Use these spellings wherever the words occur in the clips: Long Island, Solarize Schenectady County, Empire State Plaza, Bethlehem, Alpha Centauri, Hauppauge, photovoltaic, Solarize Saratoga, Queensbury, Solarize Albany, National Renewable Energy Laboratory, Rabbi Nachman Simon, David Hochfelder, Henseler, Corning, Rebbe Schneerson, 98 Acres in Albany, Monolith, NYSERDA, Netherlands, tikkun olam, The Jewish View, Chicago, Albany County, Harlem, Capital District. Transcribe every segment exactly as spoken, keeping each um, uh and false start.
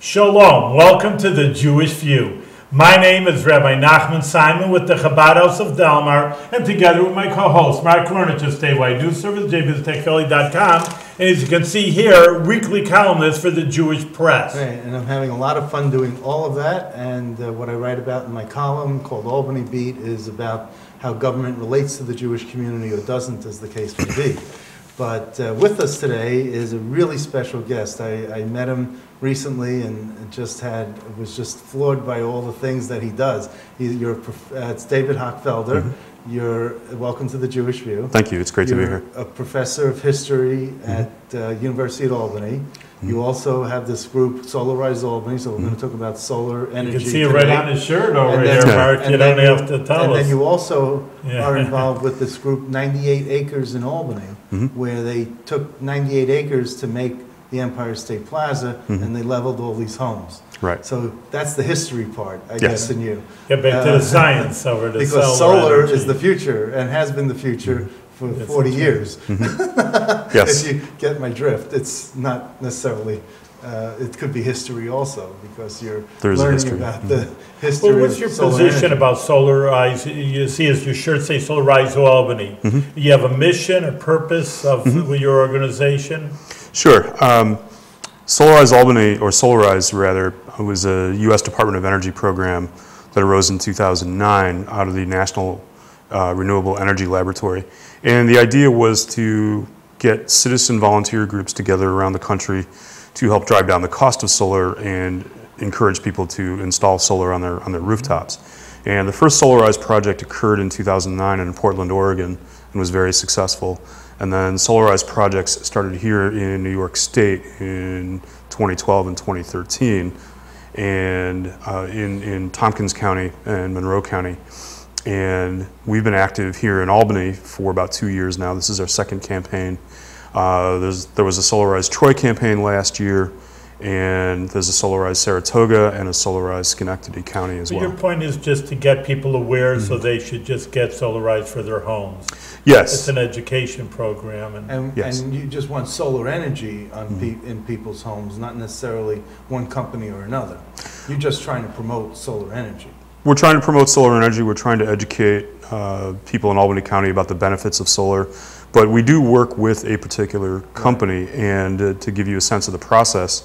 Shalom, welcome to The Jewish View. My name is Rabbi Nachman Simon with the Chabad House of Delmar, and together with my co-host Mark Kornich of statewide news service, j biz tech philly dot com, and as you can see here, weekly columnist for the Jewish Press. Right, and I'm having a lot of fun doing all of that, and uh, what I write about in my column called Albany Beat is about how government relates to the Jewish community or doesn't, as the case may be. But uh, with us today is a really special guest. I, I met him recently and just had was just floored by all the things that he does. He, you're, uh, it's David Hochfelder. Mm-hmm. You're welcome to the Jewish View. Thank you. It's great you're to be here. A professor of history mm-hmm. at uh, University at Albany. Mm-hmm. You also have this group, Solarize Albany, so we're mm-hmm. going to talk about solar energy. You can see it right on his shirt over there, Mark. You don't have to tell us. And then you also yeah. are involved with this group, ninety-eight acres in Albany, mm-hmm. where they took ninety-eight acres to make the Empire State Plaza, mm-hmm. and they leveled all these homes. Right. So that's the history part, I yes. guess, in you. Get back uh, to the science over the because solar, solar is the future and has been the future mm-hmm. for that's forty years. Mm-hmm. yes. If you get my drift, it's not necessarily, uh, it could be history also, because you're There's learning about mm-hmm. the history well, what's your position energy. About Solarize? You see, as your shirt say Solarize Albany. Mm-hmm. You have a mission, a purpose of mm-hmm. your organization? Sure. Um, Solarize Albany, or Solarize rather, was a U S Department of Energy program that arose in two thousand nine out of the National uh, Renewable Energy Laboratory. And the idea was to get citizen volunteer groups together around the country to help drive down the cost of solar and encourage people to install solar on their, on their rooftops. And the first Solarize project occurred in two thousand nine in Portland, Oregon, and was very successful. And then Solarize projects started here in New York State in twenty twelve and twenty thirteen, and uh, in, in Tompkins County and Monroe County. And we've been active here in Albany for about two years now. This is our second campaign. Uh, there's, there was a Solarize Troy campaign last year, and there's a Solarize Saratoga and a Solarize Schenectady County as well. Your point is just to get people aware mm-hmm. so they should just get Solarize for their homes. Yes. It's an education program. And, and, yes. and you just want solar energy on mm-hmm. pe in people's homes, not necessarily one company or another. You're just trying to promote solar energy. We're trying to promote solar energy. We're trying to educate uh, people in Albany County about the benefits of solar. But we do work with a particular company, right. and uh, to give you a sense of the process,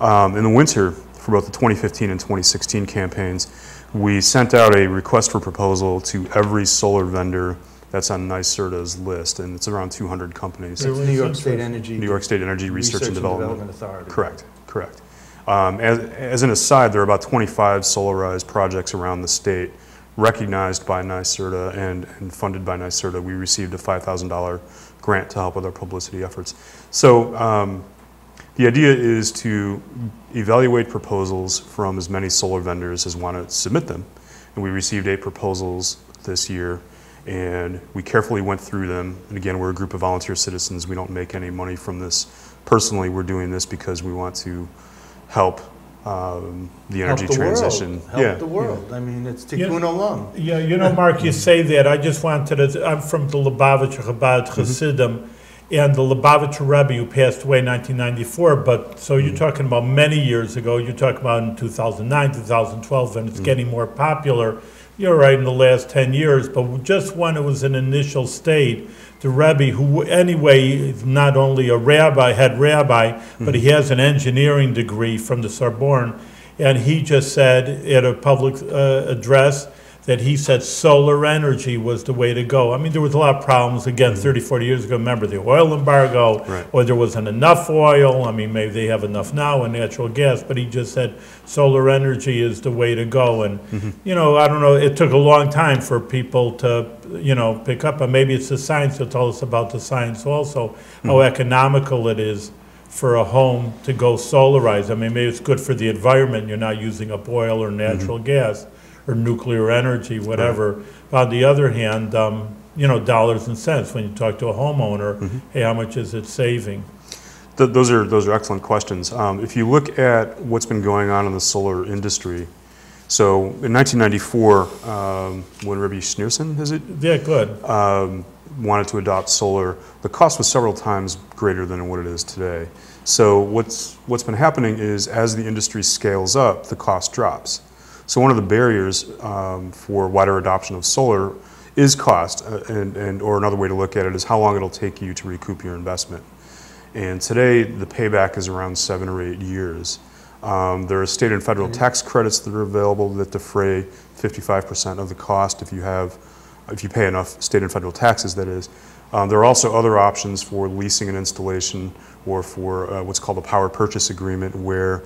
Um, in the winter, for both the twenty fifteen and twenty sixteen campaigns, we sent out a request for proposal to every solar vendor that's on NYSERDA's list, and it's around two hundred companies. It's New York State Energy. New York State Energy Research, Research and, Development. and Development Authority. Correct, correct. Um, as, as an aside, there are about twenty-five Solarize projects around the state recognized by NYSERDA and, and funded by NYSERDA. We received a five thousand dollar grant to help with our publicity efforts. So. Um, The idea is to evaluate proposals from as many solar vendors as want to submit them. And we received eight proposals this year, and we carefully went through them. And again, we're a group of volunteer citizens. We don't make any money from this. Personally, we're doing this because we want to help um, the energy help the transition. World. Help yeah. the world. Yeah. I mean, it's tikkun olam. Yeah, you know, Mark, you say that. I just wanted to, I'm from the Lubavitcher Rabbi Hasidim. And the Lubavitcher Rebbe, who passed away in nineteen ninety-four, but so you're mm-hmm. talking about many years ago. You're talking about in two thousand nine, two thousand twelve, and it's mm-hmm. getting more popular. You're right, in the last ten years, but just when it was an initial state, the Rebbe, who anyway is not only a rabbi, head rabbi, mm-hmm. but he has an engineering degree from the Sorbonne, and he just said at a public uh, address, that he said solar energy was the way to go. I mean, there was a lot of problems, again, mm-hmm. thirty, forty years ago. Remember the oil embargo, right. or there wasn't enough oil. I mean, maybe they have enough now in natural gas, but he just said solar energy is the way to go. And, mm-hmm. you know, I don't know, it took a long time for people to, you know, pick up. And maybe it's the science that told us about the science also, mm-hmm. how economical it is for a home to go solarize. I mean, maybe it's good for the environment. You're not using up oil or natural mm-hmm. gas. Or nuclear energy, whatever. Right. But on the other hand, um, you know, dollars and cents. When you talk to a homeowner, mm-hmm. hey, how much is it saving? Th those are those are excellent questions. Um, if you look at what's been going on in the solar industry, so in nineteen ninety-four, um, when Rebbe Schneerson, is it? Yeah, good. Um, wanted to adopt solar. The cost was several times greater than what it is today. So what's, what's been happening is as the industry scales up, the cost drops. So one of the barriers um, for wider adoption of solar is cost, uh, and, and, or another way to look at it is how long it'll take you to recoup your investment. And today, the payback is around seven or eight years. Um, there are state and federal mm-hmm. tax credits that are available that defray fifty-five percent of the cost if you have, if you pay enough state and federal taxes, that is. Um, there are also other options for leasing an installation or for uh, what's called a power purchase agreement, where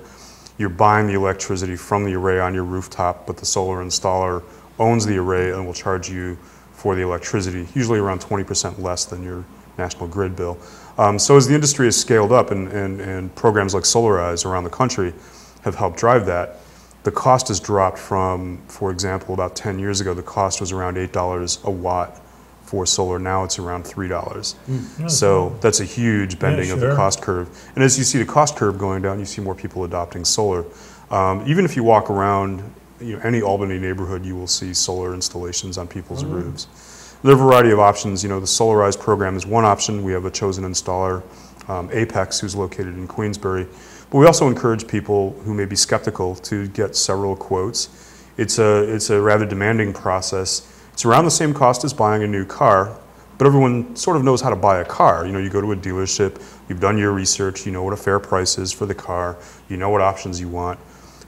you're buying the electricity from the array on your rooftop, but the solar installer owns the array and will charge you for the electricity, usually around twenty percent less than your National Grid bill. Um, so as the industry has scaled up and, and, and programs like Solarize around the country have helped drive that, the cost has dropped from, for example, about ten years ago, the cost was around eight dollars a watt for solar. Now it's around three dollars. Mm-hmm. So that's a huge bending yeah, sure. of the cost curve. And as you see the cost curve going down, you see more people adopting solar. Um, even if you walk around you know, any Albany neighborhood, you will see solar installations on people's mm-hmm. roofs. There are a variety of options. You know, the Solarize program is one option. We have a chosen installer, um, Apex, who's located in Queensbury. But we also encourage people who may be skeptical to get several quotes. It's a, it's a rather demanding process. It's around the same cost as buying a new car, but everyone sort of knows how to buy a car. You know, you go to a dealership, you've done your research, you know what a fair price is for the car, you know what options you want.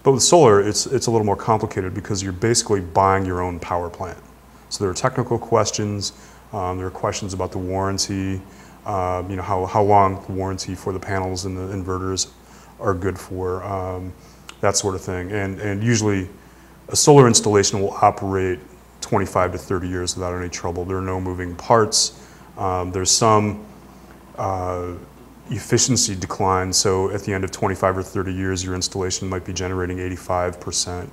But with solar, it's, it's a little more complicated because you're basically buying your own power plant. So there are technical questions, um, there are questions about the warranty, uh, you know, how, how long the warranty for the panels and the inverters are good for, um, that sort of thing. And, and usually a solar installation will operate twenty-five to thirty years without any trouble. There are no moving parts. Um, there's some uh, efficiency decline, so at the end of twenty-five or thirty years, your installation might be generating eighty-five percent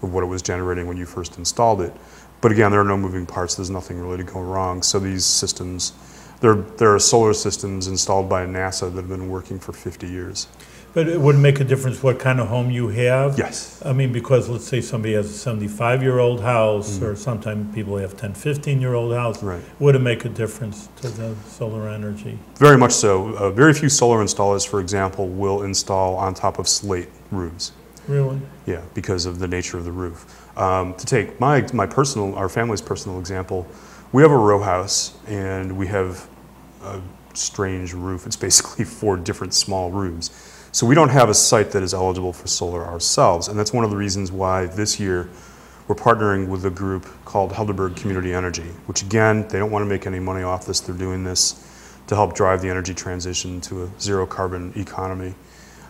of what it was generating when you first installed it. But again, there are no moving parts. There's nothing really to go wrong. So these systems, there, there are solar systems installed by NASA that have been working for fifty years. But it wouldn't make a difference what kind of home you have? Yes. I mean, because let's say somebody has a seventy-five-year-old house, mm-hmm. or sometimes people have ten, fifteen-year-old house. Right. Would it make a difference to the solar energy? Very much so. Uh, very few solar installers, for example, will install on top of slate roofs. Really? Yeah, because of the nature of the roof. Um, to take my, my personal, our family's personal example, we have a row house and we have a strange roof. It's basically four different small rooms. So we don't have a site that is eligible for solar ourselves. And that's one of the reasons why this year we're partnering with a group called Helderberg Community Energy, which again, they don't want to make any money off this. They're doing this to help drive the energy transition to a zero carbon economy.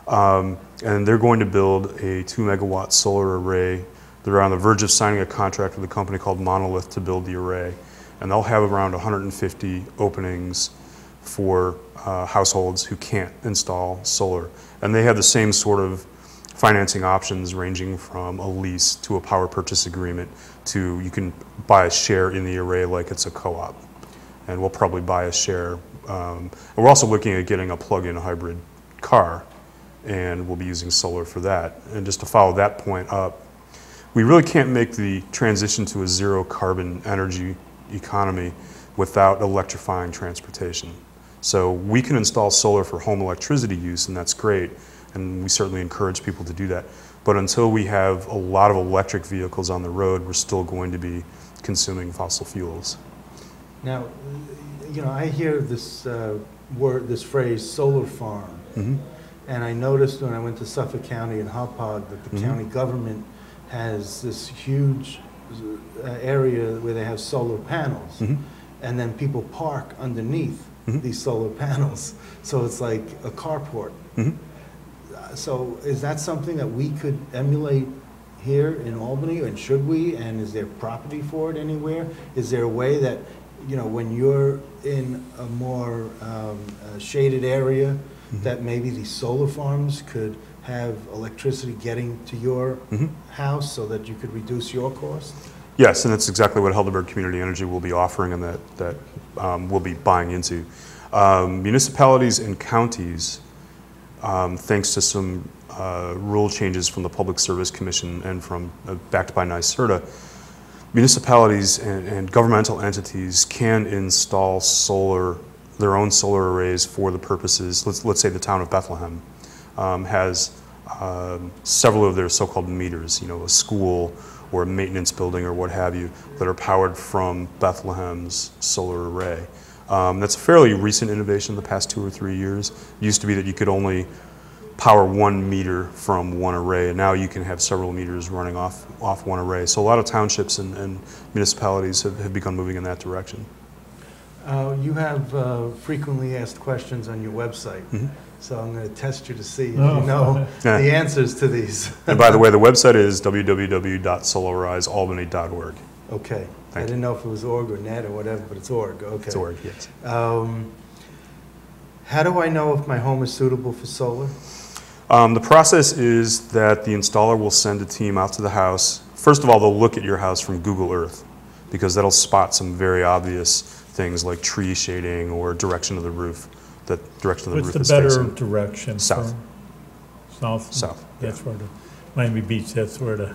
Um, and they're going to build a two megawatt solar array. They're on the verge of signing a contract with a company called Monolith to build the array. And they'll have around one hundred fifty openings for uh, households who can't install solar. And they have the same sort of financing options ranging from a lease to a power purchase agreement to you can buy a share in the array like it's a co-op. And we'll probably buy a share. Um, and we're also looking at getting a plug-in hybrid car, and we'll be using solar for that. And just to follow that point up, we really can't make the transition to a zero carbon energy economy without electrifying transportation. So we can install solar for home electricity use, and that's great, and we certainly encourage people to do that. But until we have a lot of electric vehicles on the road, we're still going to be consuming fossil fuels. Now, you know, I hear this uh, word, this phrase, solar farm, mm-hmm. and I noticed when I went to Suffolk County and Hauppauge that the mm-hmm. county government has this huge uh, area where they have solar panels, mm-hmm. and then people park underneath mm-hmm. these solar panels. So it's like a carport. Mm-hmm. uh, so is that something that we could emulate here in Albany, and should we, and is there property for it anywhere? Is there a way that, you know, when you're in a more um, uh, shaded area, mm-hmm. that maybe these solar farms could have electricity getting to your mm-hmm. house so that you could reduce your cost? Yes, and that's exactly what Helderberg Community Energy will be offering and that, that um, we'll be buying into. Um, municipalities and counties, um, thanks to some uh, rule changes from the Public Service Commission and from uh, backed by NYSERDA, municipalities and, and governmental entities can install solar their own solar arrays for the purposes, let's, let's say the town of Bethlehem um, has uh, several of their so-called meters, you know, a school or a maintenance building or what have you, that are powered from Bethlehem's solar array. Um, that's a fairly recent innovation in the past two or three years. It used to be that you could only power one meter from one array, and now you can have several meters running off, off one array. So a lot of townships and, and municipalities have, have begun moving in that direction. Uh, you have uh, frequently asked questions on your website, mm-hmm. so I'm going to test you to see if oh, you know yeah. the answers to these. And by the way, the website is w w w dot solarize albany dot org. Okay. Thank I didn't you. know if it was org or net or whatever, but it's org. Okay. It's org, yes. Um, how do I know if my home is suitable for solar? Um, the process is that the installer will send a team out to the house. First of all, they'll look at your house from Google Earth, because that'll spot some very obvious things like tree shading or direction of the roof, the direction of the What's roof is facing. What's the better direction? South. From south? South. That's yeah. where the Miami Beach, that's where the,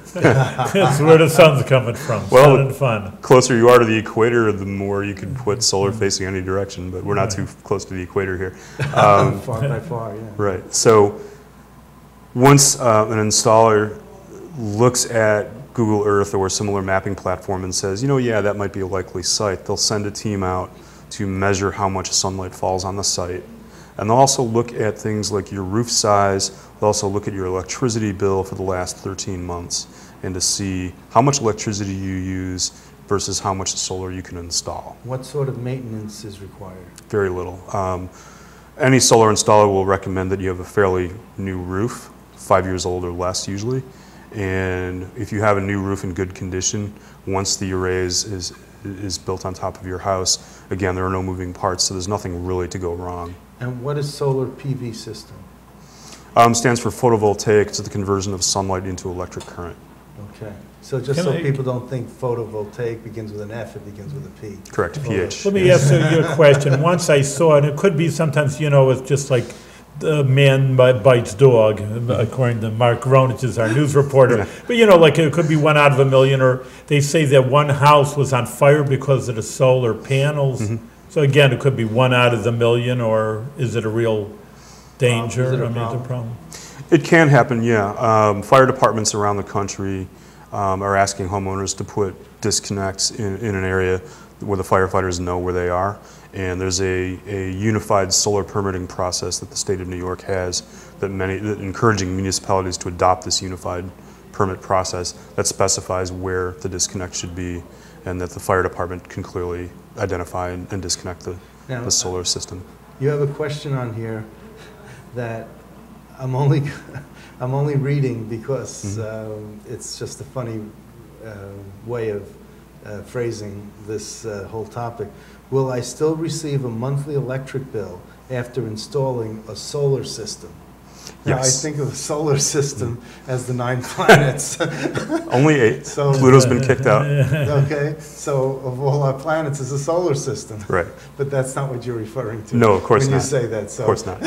that's where the sun's coming from. Well, sun and fun. Closer you are to the equator, the more you can put solar facing any direction, but we're not right. too close to the equator here. Um, far by far, yeah. Right. So once uh, an installer looks at Google Earth or a similar mapping platform and says, you know, yeah, that might be a likely site, they'll send a team out to measure how much sunlight falls on the site. And they'll also look at things like your roof size. They'll also look at your electricity bill for the last thirteen months and to see how much electricity you use versus how much solar you can install. What sort of maintenance is required? Very little. Um, any solar installer will recommend that you have a fairly new roof, five years old or less usually. And if you have a new roof in good condition, once the array is, is, is built on top of your house, again, there are no moving parts, so there's nothing really to go wrong. And what is solar P V system? Um, stands for photovoltaic. It's the conversion of sunlight into electric current. Okay. So just Can so I, people don't think photovoltaic begins with an F, it begins with a P. Correct, P H. Let me ask you a question. Once I saw it, it could be sometimes, you know, it's just like, the man bites dog, according to Mark Kornich, is our news reporter. But you know, like it could be one out of a million, or they say that one house was on fire because of the solar panels. Mm-hmm. So again, it could be one out of the million, or is it a real danger? Um, is it a I mean, problem? It's a problem. It can happen, yeah. Um, fire departments around the country um, are asking homeowners to put disconnects in, in an area where the firefighters know where they are. And there's a, a unified solar permitting process that the state of New York has that many that encouraging municipalities to adopt this unified permit process that specifies where the disconnect should be and that the fire department can clearly identify and, and disconnect the, now, the solar system. You have a question on here that I'm only, I'm only reading because mm-hmm. um, it's just a funny uh, way of Uh, phrasing this uh, whole topic. Will I still receive a monthly electric bill after installing a solar system? Yes. Now, I think of the solar system as the nine planets. Only eight. So, Pluto's been kicked out. Okay, so of all our planets is a solar system. Right. But that's not what you're referring to. No, of course when not. When you say that. So. Of course not.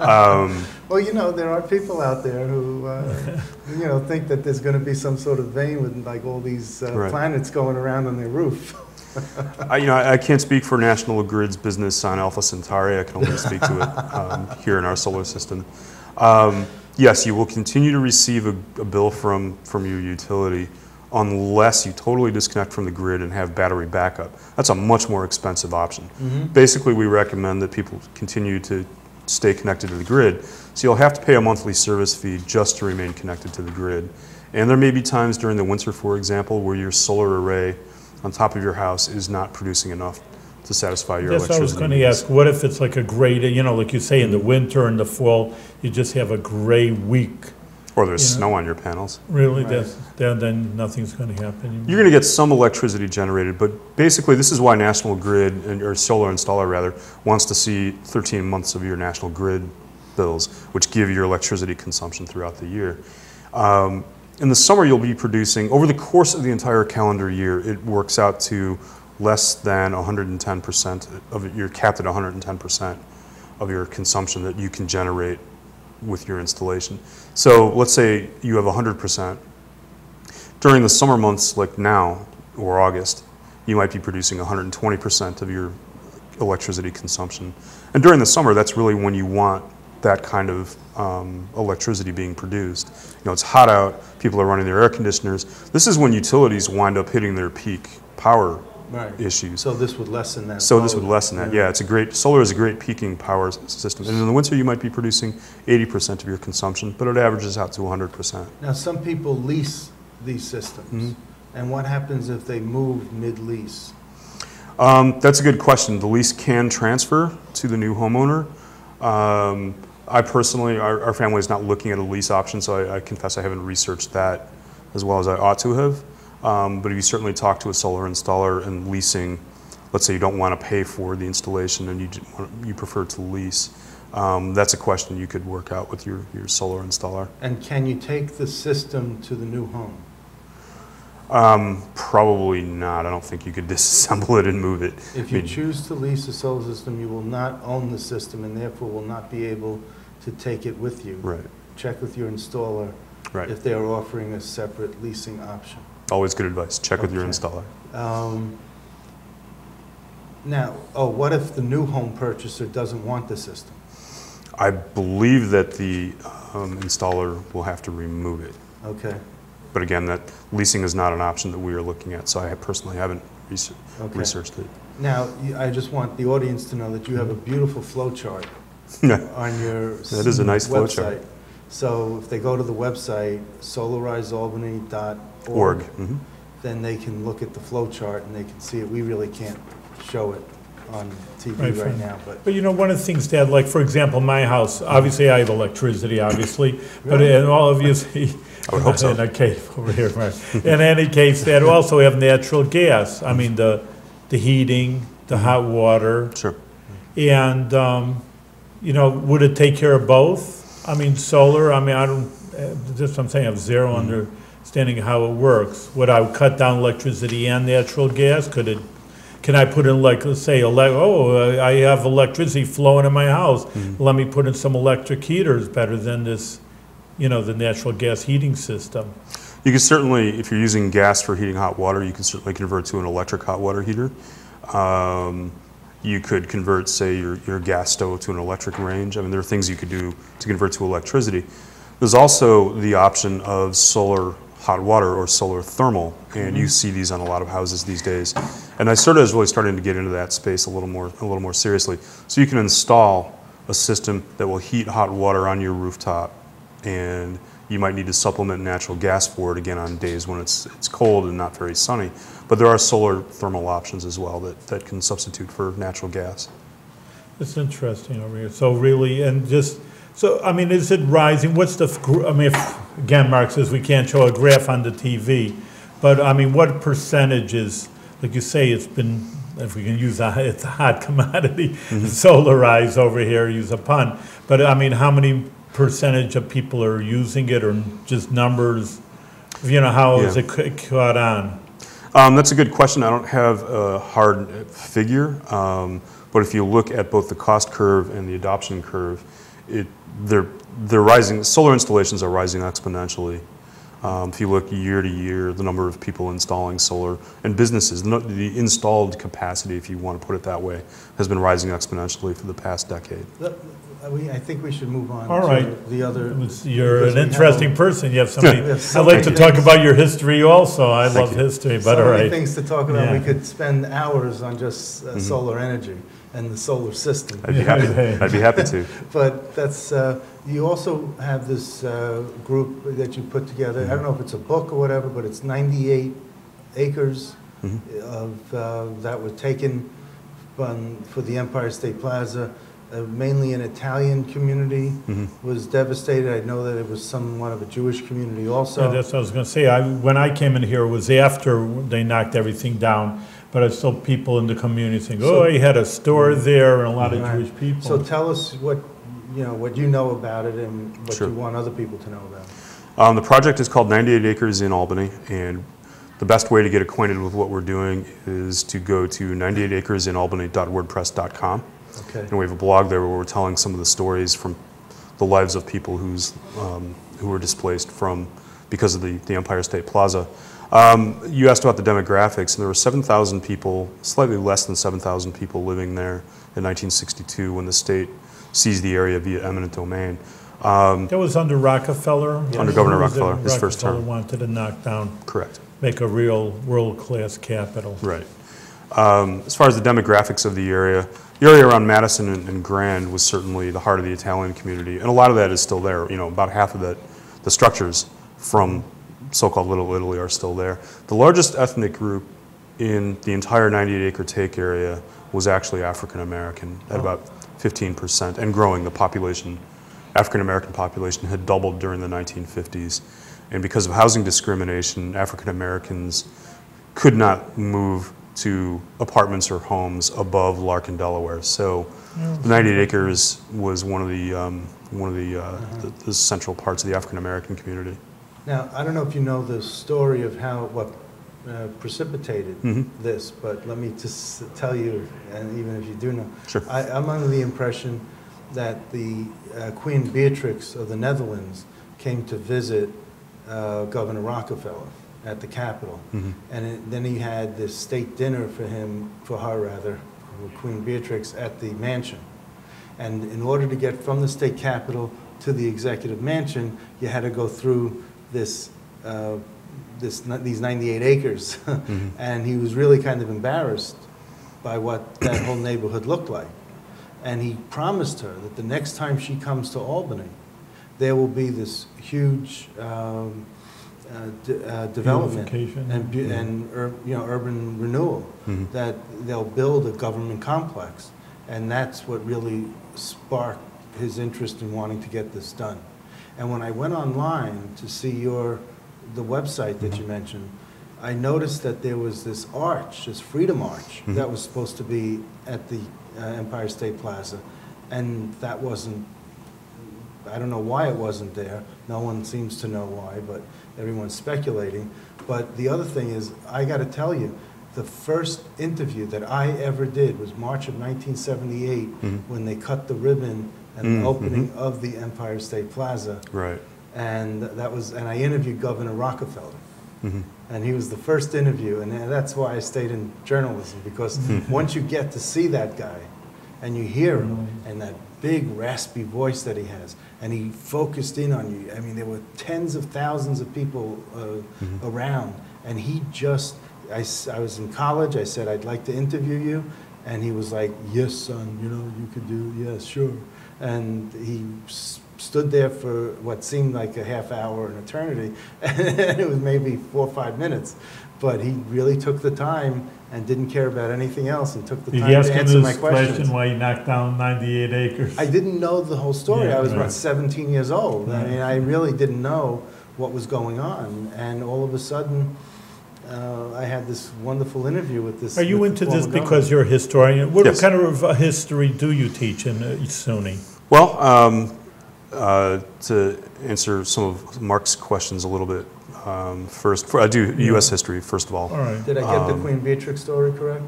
Um, well, you know, there are people out there who, uh, you know, think that there's going to be some sort of vein with like all these uh, right. planets going around on their roof. I, you know, I can't speak for National Grid's business on Alpha Centauri. I can only speak to it um, here in our solar system. Um, yes, you will continue to receive a, a bill from, from your utility unless you totally disconnect from the grid and have battery backup. That's a much more expensive option. Mm-hmm. Basically, we recommend that people continue to stay connected to the grid. So you'll have to pay a monthly service fee just to remain connected to the grid. And there may be times during the winter, for example, where your solar array on top of your house is not producing enough to satisfy your electricity. Yes, I was going to ask, what if it's like a gray day, you know, like you say in the winter and the fall, you just have a gray week. Or there's snow know? on your panels. Really, right. that's, then, then nothing's going to happen anymore. You're going to get some electricity generated, but basically this is why National Grid, or Solar Installer rather, wants to see thirteen months of your National Grid bills, which give your electricity consumption throughout the year. Um, in the summer you'll be producing, over the course of the entire calendar year, it works out to less than one hundred ten percent of it, you're capped at one hundred ten percent of your consumption that you can generate with your installation. So let's say you have one hundred percent. During the summer months like now or August, you might be producing one hundred twenty percent of your electricity consumption. And during the summer, that's really when you want that kind of um, electricity being produced. You know, it's hot out, people are running their air conditioners. This is when utilities wind up hitting their peak power right. issues. So this would lessen that. So power. this would lessen that, yeah. yeah. It's a great, solar is a great peaking power system. And in the winter, you might be producing eighty percent of your consumption, but it averages out to one hundred percent. Now, some people lease these systems. Mm-hmm. And what happens if they move mid-lease? Um, that's a good question. The lease can transfer to the new homeowner. Um, I personally, our, our family is not looking at a lease option, so I, I confess I haven't researched that as well as I ought to have. Um, but if you certainly talk to a solar installer and leasing, let's say you don't want to pay for the installation and you, you prefer to lease, um, that's a question you could work out with your, your solar installer. And can you take the system to the new home? Um, probably not. I don't think you could disassemble it and move it. If you I mean, choose to lease a solar system, you will not own the system and therefore will not be able to take it with you. Right. Check with your installer right. if they are offering a separate leasing option. Always good advice. Check okay. with your installer. Um, now, oh, what if the new home purchaser doesn't want the system? I believe that the um, installer will have to remove it. Okay. But again, that leasing is not an option that we are looking at, so I personally haven't research, okay. researched it. Now, I just want the audience to know that you have a beautiful flow chart on your That is a nice website. flow chart. So if they go to the website, solarize albany dot org, mm-hmm. then they can look at the flow chart and they can see it. We really can't show it on T V right, right now. But. but you know, one of the things, Dad, like for example, my house, obviously I have electricity, obviously, really? but and all of you see, I would hope so. In a case over here, right. in any case, they also have natural gas. I mean, the the heating, the hot water. Sure. And um, you know, would it take care of both? I mean, solar. I mean, I don't. That's what I'm saying. I have zero mm-hmm. understanding of how it works. Would I cut down electricity and natural gas? Could it? Can I put in, like, let's say, oh, I have electricity flowing in my house. Mm-hmm. Let me put in some electric heaters better than this. You know, the natural gas heating system. You can certainly, if you're using gas for heating hot water, you can certainly convert to an electric hot water heater. Um, you could convert, say, your, your gas stove to an electric range. I mean, there are things you could do to convert to electricity. There's also the option of solar hot water or solar thermal, and mm-hmm. you see these on a lot of houses these days. And NYSERDA is really starting to get into that space a little more, a little more seriously. So you can install a system that will heat hot water on your rooftop, and you might need to supplement natural gas for it again on days when it's it's cold and not very sunny. But there are solar thermal options as well that, that can substitute for natural gas. It's interesting over here. So really, and just, so I mean, is it rising? What's the, I mean, if, again, Mark says we can't show a graph on the T V, but I mean, what percentage is, like you say, it's been, if we can use a, it's a hot commodity, mm-hmm. solarize over here, use a pun. But I mean, how many percentage of people are using it, or just numbers? You know, how yeah. is it caught on? Um, that's a good question. I don't have a hard figure, um, but if you look at both the cost curve and the adoption curve, it they're they're rising. Solar installations are rising exponentially. Um, if you look year to year, the number of people installing solar and businesses, the, the installed capacity, if you want to put it that way, has been rising exponentially for the past decade. That, We, I think we should move on All to right. the other. You're an interesting person. You have somebody. Yeah, so I'd like to things. talk about your history also. I Thank love you. history, but so all right. things to talk about. Yeah. We could spend hours on just uh, mm-hmm. solar energy and the solar system. I'd be happy, I'd be happy to. But that's, uh, you also have this uh, group that you put together. Mm-hmm. I don't know if it's a book or whatever, but it's ninety-eight acres mm-hmm. of uh, that were taken from, for the Empire State Plaza. Uh, mainly an Italian community mm-hmm. was devastated. I know that it was somewhat of a Jewish community also. Yeah, that's what I was going to say. I, when I came in here, it was after they knocked everything down, but I saw people in the community saying, so, oh, you had a store there and a lot of right. Jewish people. So tell us what you know, what you know about it and what sure. you want other people to know about it. Um, the project is called ninety-eight acres in Albany, and the best way to get acquainted with what we're doing is to go to ninety-eight acres in albany dot wordpress dot com. Okay. And we have a blog there where we're telling some of the stories from the lives of people who's, um, who were displaced from because of the, the Empire State Plaza. Um, you asked about the demographics, and there were seven thousand people, slightly less than seven thousand people living there in nineteen sixty-two when the state seized the area via eminent domain. Um, that was under Rockefeller? Yes. Under Governor Rockefeller, his Rockefeller first term. Wanted to knock down. Correct. Make a real world-class capital. Right. Um, as far as the demographics of the area, the area around Madison and, and Grand was certainly the heart of the Italian community, and a lot of that is still there. You know, about half of that, the structures from so-called Little Italy are still there. The largest ethnic group in the entire ninety-eight acre take area was actually African-American at oh. about fifteen percent and growing. The population, African-American population, had doubled during the nineteen fifties, and because of housing discrimination, African-Americans could not move to apartments or homes above Larkin, Delaware. So the ninety-eight acres was one of the um, one of the, uh, uh-huh. the, the central parts of the African-American community. Now, I don't know if you know the story of how what uh, precipitated mm-hmm. this, but let me just tell you, and even if you do know, sure. I, I'm under the impression that the uh, Queen Beatrix of the Netherlands came to visit uh, Governor Rockefeller at the Capitol, mm-hmm. and it, then he had this state dinner for him, for her rather, Queen Beatrix, at the mansion. And in order to get from the state capitol to the executive mansion, you had to go through this, uh, this these ninety-eight acres, mm-hmm. and he was really kind of embarrassed by what that whole neighborhood looked like. And he promised her that the next time she comes to Albany, there will be this huge um, Uh, de uh, development and, yeah. and ur you know, urban renewal, mm-hmm. that they'll build a government complex. And that's what really sparked his interest in wanting to get this done. And when I went online to see your, the website that mm-hmm. you mentioned, I noticed that there was this arch, this Freedom Arch, mm-hmm. that was supposed to be at the uh, Empire State Plaza. And that wasn't, I don't know why it wasn't there. No one seems to know why, but everyone's speculating. But the other thing is, I got to tell you, the first interview that I ever did was March of nineteen seventy-eight, mm-hmm. when they cut the ribbon and mm-hmm. the opening mm-hmm. of the Empire State Plaza. Right. And that was, and I interviewed Governor Rockefeller, mm-hmm. and he was the first interview, and that's why I stayed in journalism, because mm-hmm. once you get to see that guy, and you hear him, mm-hmm. and that big raspy voice that he has, and he focused in on you. I mean, there were tens of thousands of people uh, mm-hmm. around, and he just, I, I was in college, I said, I'd like to interview you, and he was like, yes, son, you know, you could do, yes, sure. And he s stood there for what seemed like a half hour, an eternity, and it was maybe four or five minutes, but he really took the time and didn't care about anything else, and took the time to answer my questions. Did you ask him this question why he knocked down ninety-eight acres? I didn't know the whole story. Yeah, I was right. about seventeen years old. Right. I mean, I really didn't know what was going on. And all of a sudden, uh, I had this wonderful interview with this. Are you into this because you're a historian? What yes. kind of history do you teach in uh, SUNY? Well, um, uh, to answer some of Mark's questions a little bit, Um, first, for, I do U S history, first of all. all right. Did I get um, the Queen Beatrix story correct?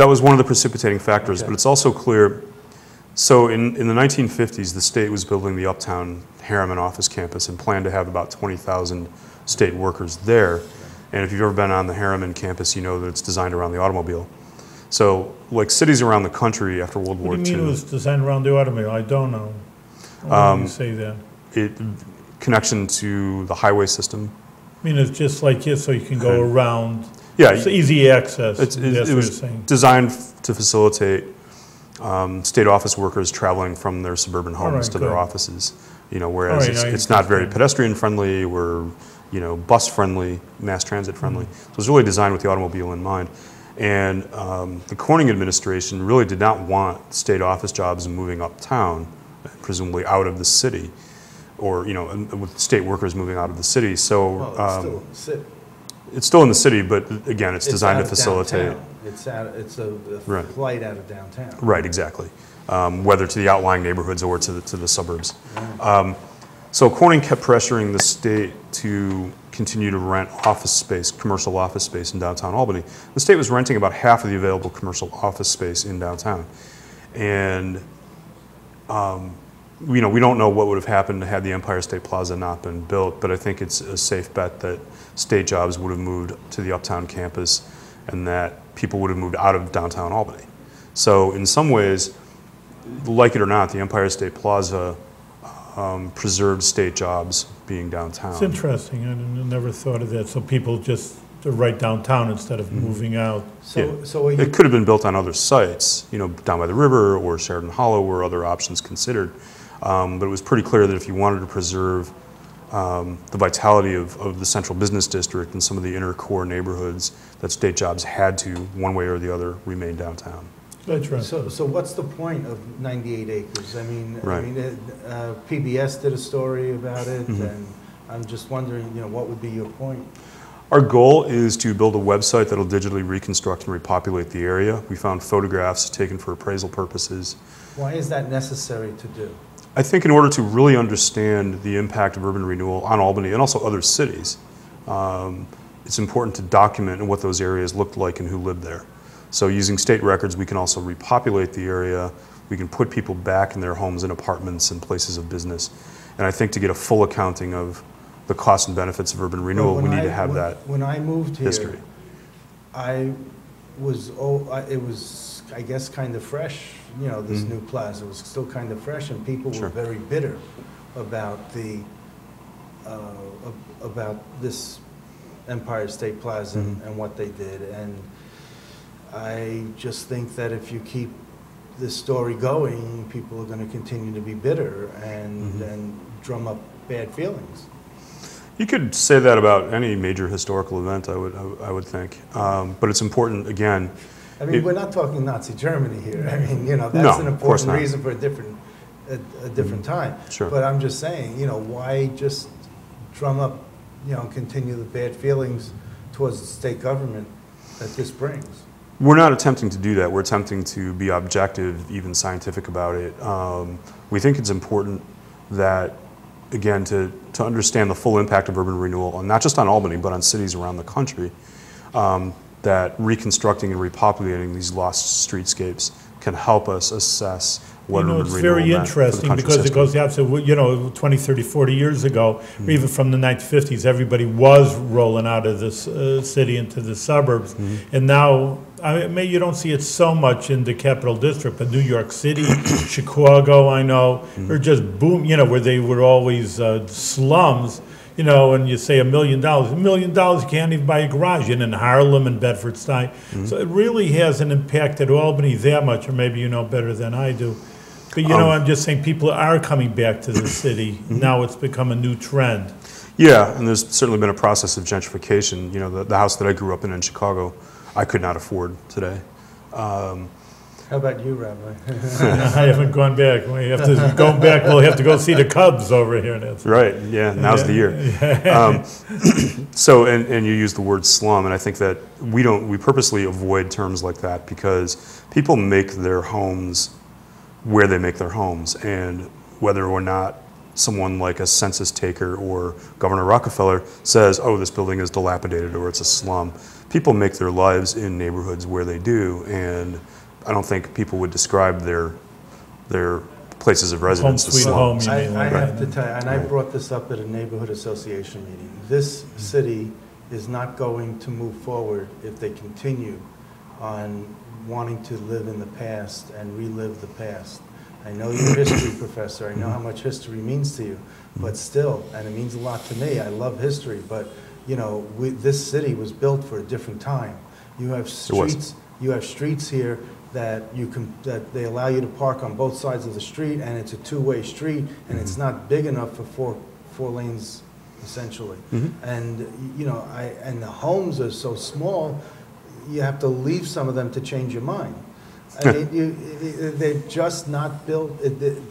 That was one of the precipitating factors, okay. but it's also clear. So in, in the nineteen fifties, the state was building the Uptown Harriman office campus and planned to have about twenty thousand state workers there. Okay. And if you've ever been on the Harriman campus, you know that it's designed around the automobile. So like cities around the country after World War Two. What do you mean it was designed around the automobile? I don't know. Why um, do you say that? It, connection to the highway system. I mean, it's just like here, so you can go around. Yeah, it's easy access. It's, it, it was designed to facilitate um, state office workers traveling from their suburban homes right, to good. their offices. You know, whereas right, it's, no, it's not very pedestrian friendly. We're, you know, bus friendly, mass transit friendly. Mm-hmm. So it was really designed with the automobile in mind. And um, the Corning administration really did not want state office jobs moving uptown, presumably out of the city. Or you know, with state workers moving out of the city, so well, it's, um, still in the city. It's still in the city. But again, it's, it's designed to facilitate. Downtown. It's out. It's a, a right. flight out of downtown. Right, exactly. Um, whether to the outlying neighborhoods or to the to the suburbs. Right. Um, so Corning kept pressuring the state to continue to rent office space, commercial office space in downtown Albany. The state was renting about half of the available commercial office space in downtown, and. Um, you know, we don't know what would have happened had the Empire State Plaza not been built, but I think it's a safe bet that state jobs would have moved to the Uptown campus and that people would have moved out of downtown Albany. So in some ways, like it or not, the Empire State Plaza um, preserved state jobs being downtown. It's interesting. I never thought of that. So people just are right downtown instead of mm-hmm. moving out. So, yeah. so it could have been built on other sites, you know, down by the river or Sheridan Hollow were other options considered. Um, but it was pretty clear that if you wanted to preserve um, the vitality of, of the central business district and some of the inner core neighborhoods, that state jobs had to, one way or the other, remain downtown. That's right. So, so what's the point of ninety-eight acres? I mean, right. I mean, it, uh, P B S did a story about it, mm-hmm. and I'm just wondering, you know, what would be your point? Our goal is to build a website that'll digitally reconstruct and repopulate the area. We found photographs taken for appraisal purposes. Why is that necessary to do? I think in order to really understand the impact of urban renewal on Albany and also other cities, um, it's important to document what those areas looked like and who lived there. So using state records, we can also repopulate the area. We can put people back in their homes and apartments and places of business. And I think to get a full accounting of the costs and benefits of urban renewal, well, we need I, to have when, that When I moved here, history. I was, oh, I, it was, I guess, kind of fresh. You know, this mm-hmm. new plaza was still kind of fresh, and people sure. were very bitter about the uh, about this Empire State Plaza mm-hmm. and what they did. And I just think that if you keep this story going, people are going to continue to be bitter and mm-hmm. and drum up bad feelings. You could say that about any major historical event, I would I would think. Um, but it's important again. I mean, it, we're not talking Nazi Germany here. I mean, you know, that's no, an important reason for a different, a, a different time. Sure. But I'm just saying, you know, why just drum up, you know, continue the bad feelings towards the state government that this brings? We're not attempting to do that. We're attempting to be objective, even scientific about it. Um, we think it's important that, again, to, to understand the full impact of urban renewal, on, not just on Albany, but on cities around the country, um, that reconstructing and repopulating these lost streetscapes can help us assess what urban renewal meant for the country system. You know, it's very interesting because it goes the opposite. You know, twenty, thirty, forty years ago, mm-hmm. or even from the nineteen fifties, everybody was rolling out of this uh, city into the suburbs. Mm-hmm. And now, I mean, you don't see it so much in the Capital District, but New York City, Chicago, I know, mm-hmm. are just boom, you know, where they were always uh, slums. You know, and you say a million dollars, a million dollars, you can't even buy a garage. And in Harlem and Bedford-Stuyvesant. Mm-hmm. So it really hasn't impacted Albany that much, or maybe you know better than I do. But, you um, know, I'm just saying people are coming back to the city. Mm-hmm. Now it's become a new trend. Yeah, and there's certainly been a process of gentrification. You know, the, the house that I grew up in in Chicago, I could not afford today. Um, How about you, Rabbi? I haven't gone back. We have to go back. We'll have to go see the Cubs over here. That's right. Yeah. Now's yeah. the year. Yeah. Um, so, and, and you use the word slum, and I think that we don't. We purposely avoid terms like that because people make their homes where they make their homes, and whether or not someone like a census taker or Governor Rockefeller says, "Oh, this building is dilapidated" or "It's a slum," people make their lives in neighborhoods where they do, and I don't think people would describe their their places of residence as slums. I, I right. have to tell you, and I brought this up at a neighborhood association meeting, this city is not going to move forward if they continue on wanting to live in the past and relive the past. I know you're a history professor, I know how much history means to you, but still, and it means a lot to me, I love history, but you know, we, this city was built for a different time. You have streets, you have streets here that you can, that they allow you to park on both sides of the street, and it's a two-way street, and mm-hmm. it's not big enough for four four lanes, essentially. Mm-hmm. And you know, I and the homes are so small, you have to leave some of them to change your mind. I mean, you, they're just not built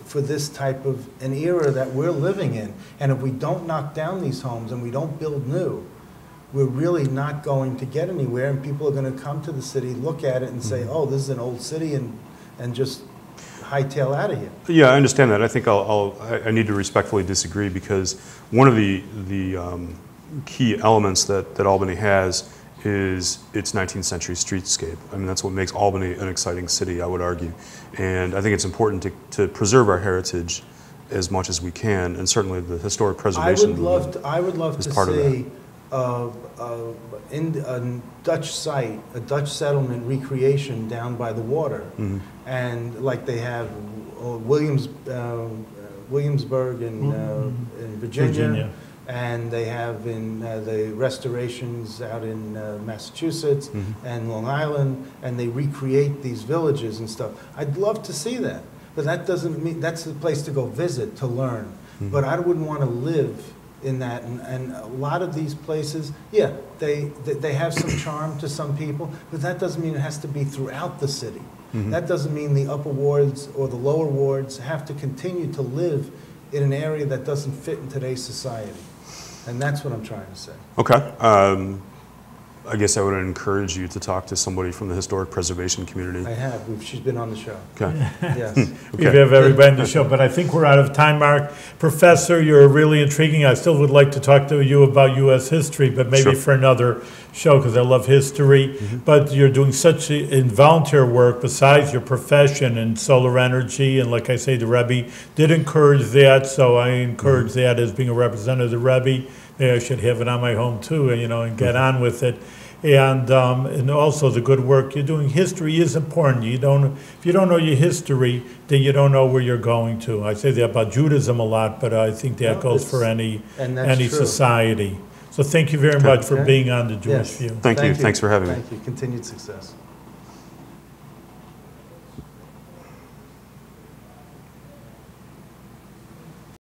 for this type of an era that we're living in. And if we don't knock down these homes and we don't build new, we're really not going to get anywhere, and people are going to come to the city, look at it, and say, "Oh, this is an old city," and and just hightail out of here. Yeah, I understand that. I think I'll, I'll I need to respectfully disagree because one of the the um, key elements that that Albany has is its nineteenth century streetscape. I mean, that's what makes Albany an exciting city, I would argue, and I think it's important to to preserve our heritage as much as we can, and certainly the historic preservation movement is part of that. I would love to, I would love to see uh, uh, in a Dutch site, a Dutch settlement recreation down by the water, mm-hmm. and like they have Williams, uh, Williamsburg in, mm-hmm. uh, in Virginia, Virginia, and they have in uh, the restorations out in uh, Massachusetts mm-hmm. and Long Island, and they recreate these villages and stuff. I'd love to see that. But that doesn't mean that's the place to go visit to learn. Mm-hmm. But I wouldn't want to live in that. And, and a lot of these places, yeah, they they have some charm to some people, but that doesn't mean it has to be throughout the city. Mm-hmm. That doesn't mean the upper wards or the lower wards have to continue to live in an area that doesn't fit in today's society. And that's what I'm trying to say. Okay. Um, I guess I would encourage you to talk to somebody from the historic preservation community. I have. We've, she's been on the show. Okay. Yes. Okay. We've have everybody on the show, but I think we're out of time, Mark. Professor, you're really intriguing. I still would like to talk to you about U S history, but maybe sure. for another show, because I love history. Mm-hmm. But you're doing such volunteer work besides your profession in solar energy, and like I say, the Rebbe did encourage that, so I encourage mm-hmm. that as being a representative of the Rebbe. Maybe I should have it on my home too, you know, and get on with it. And um, and also the good work you're doing. History is important. You don't if you don't know your history, then you don't know where you're going to. I say that about Judaism a lot, but I think that no, goes for any any true. society. So thank you very okay. much for okay. being on the Jewish yes. View. Thank, thank you. you. Thanks for having thank me. Thank you. Continued success.